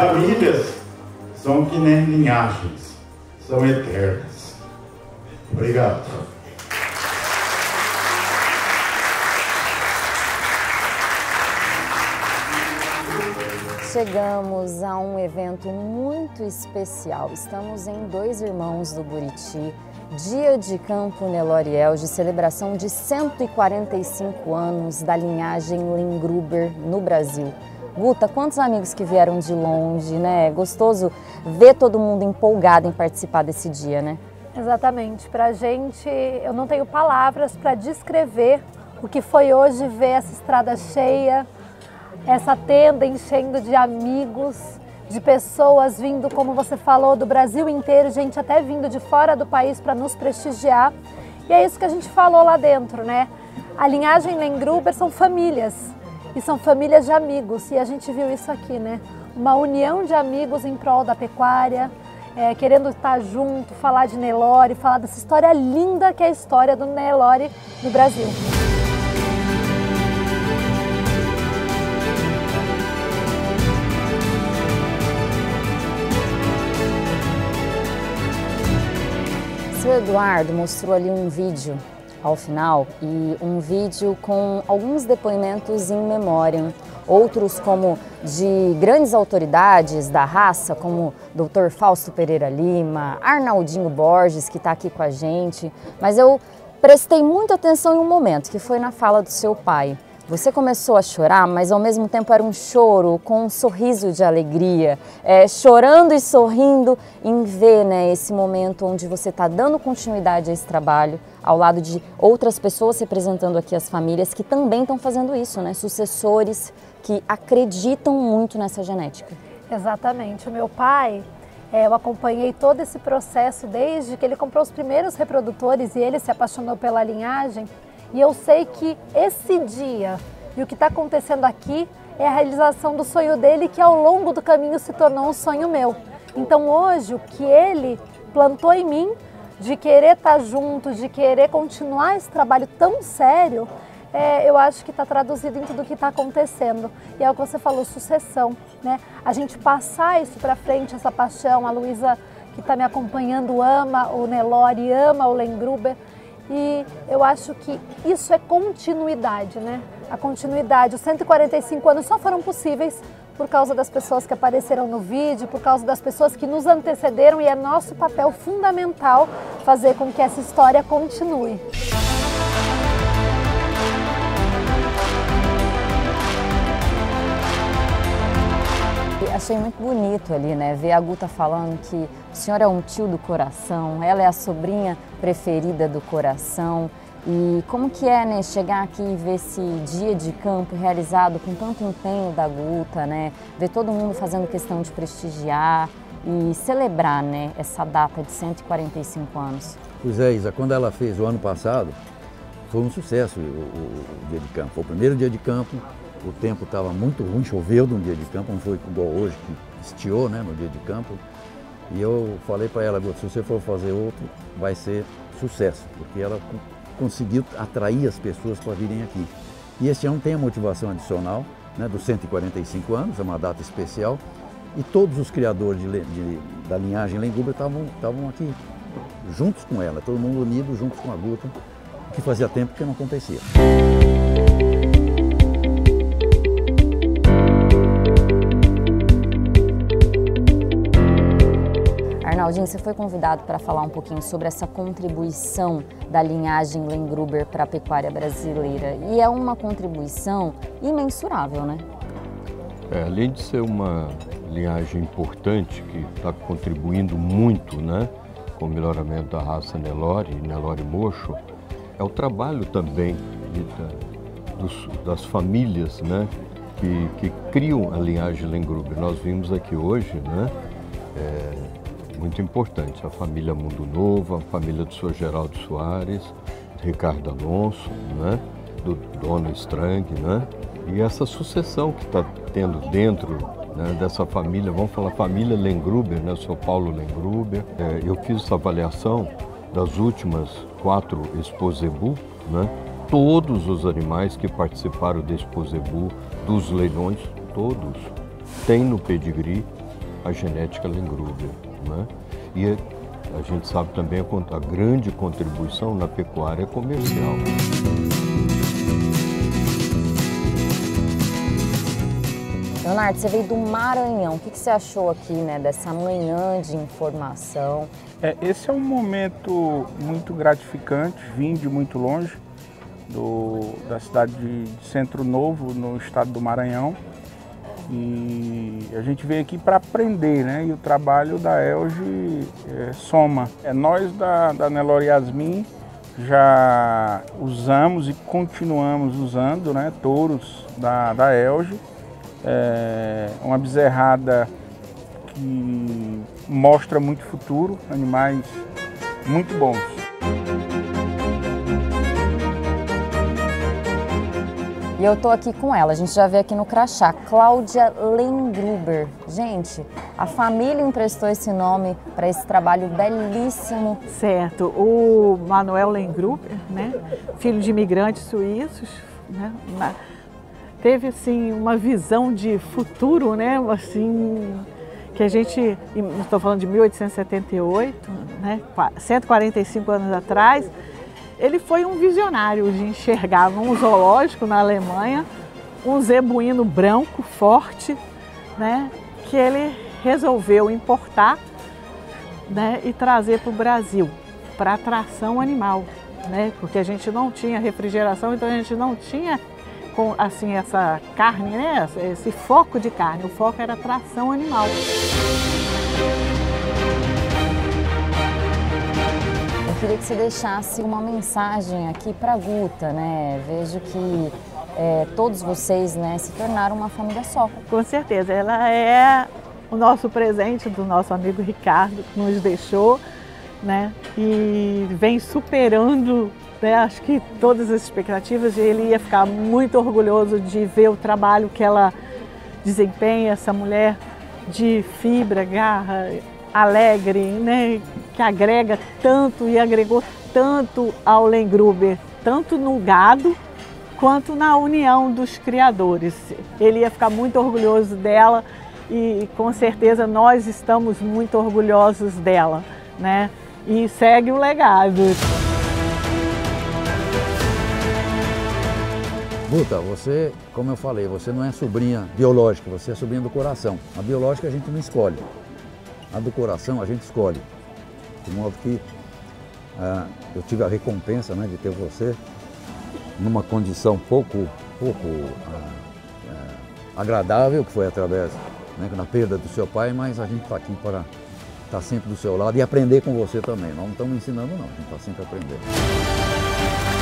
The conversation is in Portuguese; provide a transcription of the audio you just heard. famílias são que nem linhagens, são eternas. Obrigado. Chegamos a um evento muito especial. Estamos em Dois Irmãos do Buriti, Dia de Campo Neloriel, de celebração de 145 anos da linhagem Lemgruber no Brasil. Guta, quantos amigos que vieram de longe, né? É gostoso ver todo mundo empolgado em participar desse dia, né? Exatamente. Pra gente, eu não tenho palavras para descrever o que foi hoje ver essa estrada cheia, essa tenda enchendo de amigos, de pessoas vindo, como você falou, do Brasil inteiro, gente até vindo de fora do país para nos prestigiar. E é isso que a gente falou lá dentro, né? A linhagem Lemgruber são famílias, e são famílias de amigos, e a gente viu isso aqui, né? Uma união de amigos em prol da pecuária, querendo estar junto, falar de Nelore, falar dessa história linda que é a história do Nelore no Brasil. O Eduardo mostrou ali um vídeo ao final, e um vídeo com alguns depoimentos em memória, outros como de grandes autoridades da raça, como Dr. Fausto Pereira Lima, Arnaldinho Borges, que está aqui com a gente. Mas eu prestei muita atenção em um momento, que foi na fala do seu pai. Você começou a chorar, mas ao mesmo tempo era um choro com um sorriso de alegria, chorando e sorrindo em ver, né, esse momento onde você está dando continuidade a esse trabalho, ao lado de outras pessoas representando aqui as famílias que também estão fazendo isso, né, sucessores que acreditam muito nessa genética. Exatamente. O meu pai, eu acompanhei todo esse processo desde que ele comprou os primeiros reprodutores e ele se apaixonou pela linhagem. E eu sei que esse dia e o que está acontecendo aqui é a realização do sonho dele, que ao longo do caminho se tornou um sonho meu. Então hoje, o que ele plantou em mim, de querer estar junto, de querer continuar esse trabalho tão sério, eu acho que está traduzido em tudo o que está acontecendo. E é o que você falou, sucessão, né? A gente passar isso para frente, essa paixão. A Luiza, que está me acompanhando, ama o Nelore, ama o Lemgruber. E eu acho que isso é continuidade, né? A continuidade. Os 145 anos só foram possíveis por causa das pessoas que apareceram no vídeo, por causa das pessoas que nos antecederam, e é nosso papel fundamental fazer com que essa história continue. Achei muito bonito ali, né? Ver a Guta falando que o senhor é um tio do coração, ela é a sobrinha preferida do coração. E como que é, né, chegar aqui e ver esse dia de campo realizado com tanto empenho da Guta, né? Ver todo mundo fazendo questão de prestigiar e celebrar, né, essa data de 145 anos. Pois é, Isa, quando ela fez o ano passado, foi um sucesso o dia de campo. Foi o primeiro dia de campo. O tempo estava muito ruim, choveu num dia de campo, não foi igual hoje, que estiou, né, no dia de campo. E eu falei para ela, se você for fazer outro, vai ser sucesso, porque ela conseguiu atrair as pessoas para virem aqui. E este ano tem a motivação adicional, né, dos 145 anos, é uma data especial, e todos os criadores da linhagem Lemgruber estavam aqui, juntos com ela, todo mundo unido, juntos com a Guta, que fazia tempo que não acontecia. Arnaldinho, você foi convidado para falar um pouquinho sobre essa contribuição da linhagem Lemgruber para a pecuária brasileira. E é uma contribuição imensurável, né? Além de ser uma linhagem importante, que está contribuindo muito, né, com o melhoramento da raça Nelore e Nelore Mocho, é o trabalho também das famílias, né, que criam a linhagem Lemgruber. Nós vimos aqui hoje, né, muito importante, a família Mundo Novo, a família do Sr. Geraldo Soares, Ricardo Alonso, né, do Dono Estrang, né, e essa sucessão que está tendo dentro, né, dessa família, vamos falar família Lemgruber, né, o Sr. Paulo Lemgruber. Eu fiz essa avaliação das últimas 4 exposebu, né, todos os animais que participaram do exposebu, dos leilões, todos têm no pedigree a genética Lemgruber, né? E a gente sabe também a grande contribuição na pecuária comercial. Leonardo, você veio do Maranhão. O que você achou aqui, né, dessa manhã de informação? Esse é um momento muito gratificante. Vim de muito longe, da cidade de Centro Novo, no estado do Maranhão. E a gente veio aqui para aprender, né? E o trabalho da Elge soma. Nós da Nelore Yasmin já usamos e continuamos usando, né, touros da Elge. Uma bezerrada que mostra muito futuro, animais muito bons. E eu tô aqui com ela, a gente já vê aqui no crachá, Cláudia Lemgruber. Gente, a família emprestou esse nome para esse trabalho belíssimo. Certo, o Manuel Lemgruber, né, filho de imigrantes suíços, né, teve assim uma visão de futuro, né, assim, que a gente, estou falando de 1878, né, 145 anos atrás. Ele foi um visionário de enxergar um zoológico na Alemanha, um zebuíno branco, forte, né, que ele resolveu importar, né, e trazer para o Brasil, para atração animal, né, porque a gente não tinha refrigeração, então a gente não tinha assim, essa carne, né, esse foco de carne, o foco era atração animal. Queria que você deixasse uma mensagem aqui para a Guta, né? Vejo que todos vocês, né, se tornaram uma família só. Com certeza, ela é o nosso presente do nosso amigo Ricardo, que nos deixou, né? E vem superando, né, acho que todas as expectativas. Ele ia ficar muito orgulhoso de ver o trabalho que ela desempenha, essa mulher de fibra, garra, alegre, né, que agrega tanto e agregou tanto ao Lemgruber, tanto no gado quanto na união dos criadores. Ele ia ficar muito orgulhoso dela e com certeza nós estamos muito orgulhosos dela, né? E segue o legado. Guta, você, como eu falei, você não é sobrinha biológica, você é sobrinha do coração. A biológica a gente não escolhe. A do coração a gente escolhe, de modo que eu tive a recompensa, né, de ter você numa condição pouco agradável, que foi através, né, da perda do seu pai, mas a gente está aqui para estar sempre do seu lado e aprender com você também. Nós não estamos ensinando não, a gente está sempre aprendendo.